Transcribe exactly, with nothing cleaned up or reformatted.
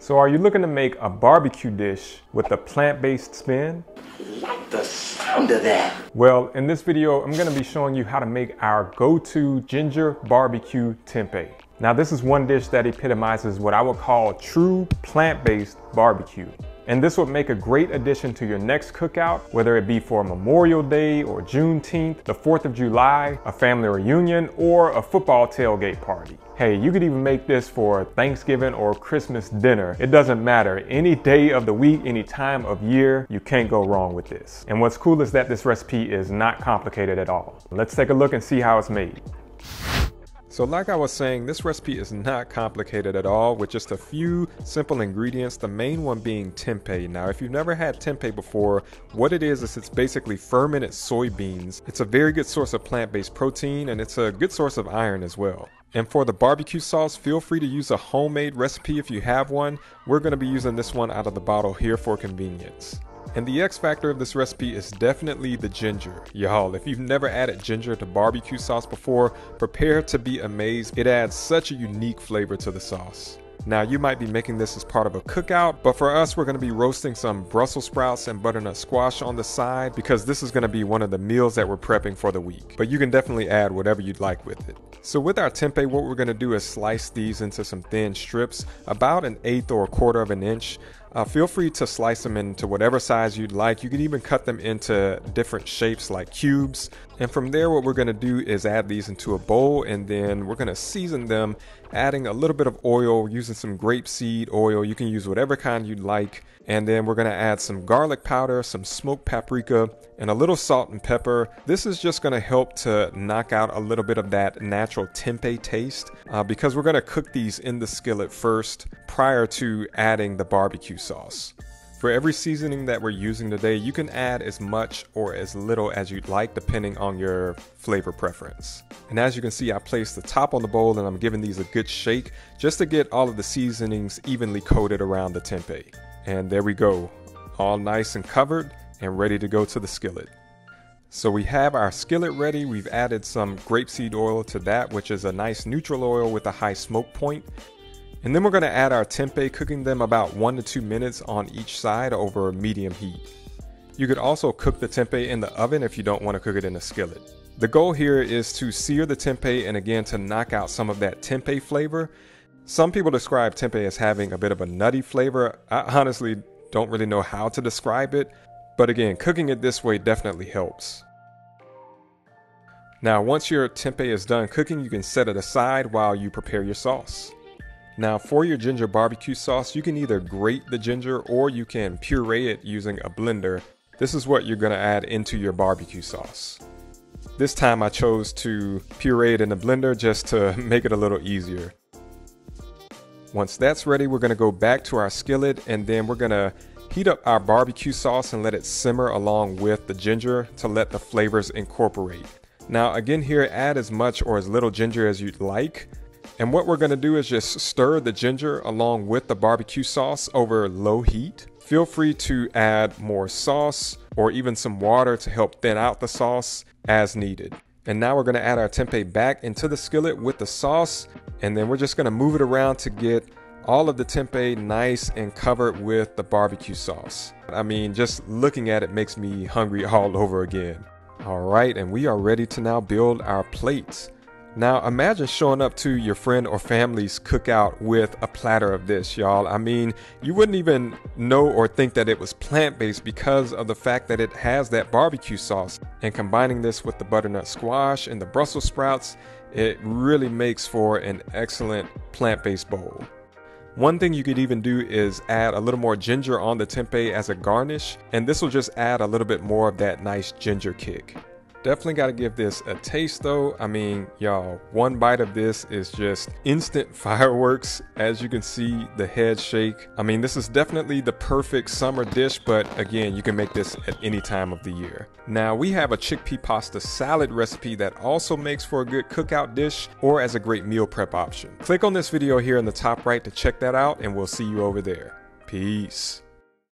So are you looking to make a barbecue dish with a plant-based spin? Like the sound of that. Well, in this video, I'm gonna be showing you how to make our go-to ginger barbecue tempeh. Now this is one dish that epitomizes what I would call true plant-based barbecue. And this would make a great addition to your next cookout, whether it be for Memorial Day or Juneteenth, the fourth of July, a family reunion, or a football tailgate party. Hey, you could even make this for Thanksgiving or Christmas dinner. It doesn't matter. Any day of the week, any time of year, you can't go wrong with this. And what's cool is that this recipe is not complicated at all. Let's take a look and see how it's made. So like I was saying, this recipe is not complicated at all, with just a few simple ingredients, the main one being tempeh. Now, if you've never had tempeh before, what it is is it's basically fermented soybeans. It's a very good source of plant-based protein, and it's a good source of iron as well. And for the barbecue sauce, feel free to use a homemade recipe if you have one. We're going to be using this one out of the bottle here for convenience. And the X factor of this recipe is definitely the ginger. Y'all, if you've never added ginger to barbecue sauce before, prepare to be amazed. It adds such a unique flavor to the sauce. Now, you might be making this as part of a cookout, but for us, we're gonna be roasting some Brussels sprouts and butternut squash on the side because this is gonna be one of the meals that we're prepping for the week. But you can definitely add whatever you'd like with it. So with our tempeh, what we're gonna do is slice these into some thin strips, about an eighth or a quarter of an inch. Uh, feel free to slice them into whatever size you'd like. You can even cut them into different shapes like cubes. And from there, what we're gonna do is add these into a bowl, and then we're gonna season them, adding a little bit of oil, using some grapeseed oil. You can use whatever kind you'd like. And then we're gonna add some garlic powder, some smoked paprika, and a little salt and pepper. This is just gonna help to knock out a little bit of that natural tempeh taste uh, because we're gonna cook these in the skillet first prior to adding the barbecue sauce. For every seasoning that we're using today, you can add as much or as little as you'd like, depending on your flavor preference. And as you can see, I placed the top on the bowl and I'm giving these a good shake just to get all of the seasonings evenly coated around the tempeh. And there we go, all nice and covered and ready to go to the skillet. So we have our skillet ready. We've added some grapeseed oil to that, which is a nice neutral oil with a high smoke point. And then we're gonna add our tempeh, cooking them about one to two minutes on each side over medium heat. You could also cook the tempeh in the oven if you don't wanna cook it in a skillet. The goal here is to sear the tempeh and again to knock out some of that tempeh flavor. Some people describe tempeh as having a bit of a nutty flavor. I honestly don't really know how to describe it, but again, cooking it this way definitely helps. Now, once your tempeh is done cooking, you can set it aside while you prepare your sauce. Now for your ginger barbecue sauce, you can either grate the ginger or you can puree it using a blender. This is what you're gonna add into your barbecue sauce. This time I chose to puree it in the blender just to make it a little easier. Once that's ready, we're gonna go back to our skillet and then we're gonna heat up our barbecue sauce and let it simmer along with the ginger to let the flavors incorporate. Now again here, add as much or as little ginger as you'd like. And what we're gonna do is just stir the ginger along with the barbecue sauce over low heat. Feel free to add more sauce or even some water to help thin out the sauce as needed. And now we're gonna add our tempeh back into the skillet with the sauce. And then we're just gonna move it around to get all of the tempeh nice and covered with the barbecue sauce. I mean, just looking at it makes me hungry all over again. All right, and we are ready to now build our plates. Now imagine showing up to your friend or family's cookout with a platter of this, y'all. I mean, you wouldn't even know or think that it was plant-based because of the fact that it has that barbecue sauce. And combining this with the butternut squash and the Brussels sprouts, it really makes for an excellent plant-based bowl. One thing you could even do is add a little more ginger on the tempeh as a garnish, and this will just add a little bit more of that nice ginger kick. Definitely got to give this a taste though. I mean, y'all, one bite of this is just instant fireworks. As you can see, the head shake. I mean, this is definitely the perfect summer dish, but again, you can make this at any time of the year. Now we have a chickpea pasta salad recipe that also makes for a good cookout dish or as a great meal prep option. Click on this video here in the top right to check that out, and we'll see you over there. Peace.